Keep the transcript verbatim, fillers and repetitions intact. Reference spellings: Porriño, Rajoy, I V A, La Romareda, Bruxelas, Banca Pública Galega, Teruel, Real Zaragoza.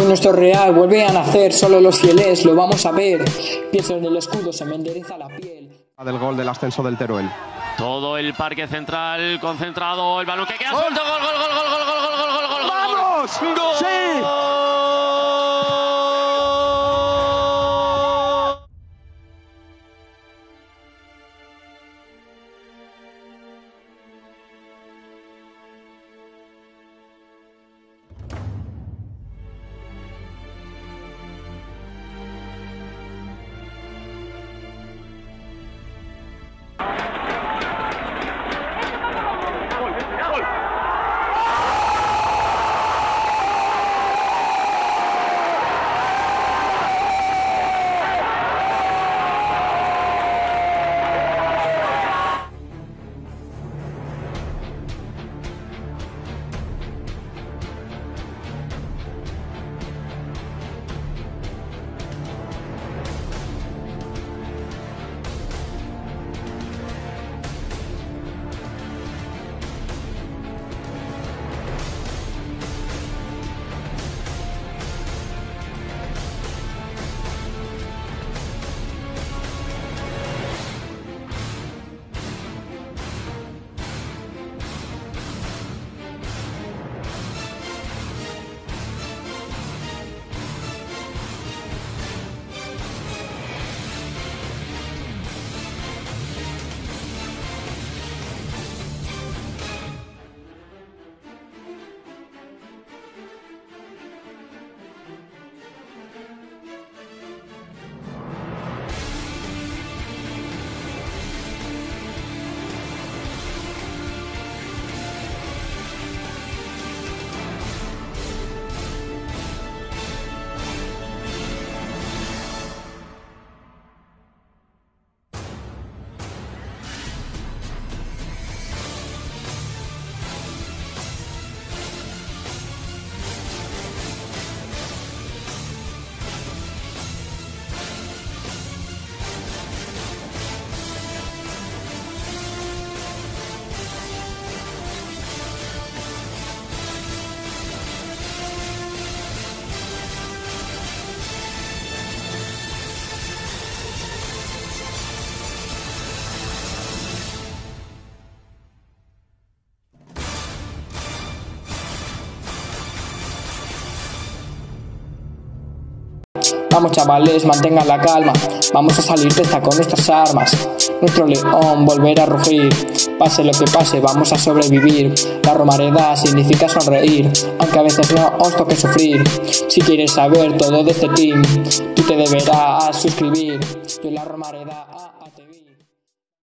Hoy nuestro Real vuelve a nacer, solo los fieles lo vamos a ver. Piezas del escudo, se me endereza la piel. Del gol del ascenso del Teruel. Todo el parque central concentrado, el balón que queda suelto, gol, gol, gol, gol, gol, gol, gol, gol, gol. ¡Vamos! ¡Gol! ¡Sí! Vamos chavales, mantengan la calma, vamos a salir de esta con nuestras armas. Nuestro león volverá a rugir, pase lo que pase, vamos a sobrevivir. La Romareda significa sonreír, aunque a veces no os toque sufrir. Si quieres saber todo de este team, tú te deberás suscribir. Yo la Romareda a TV.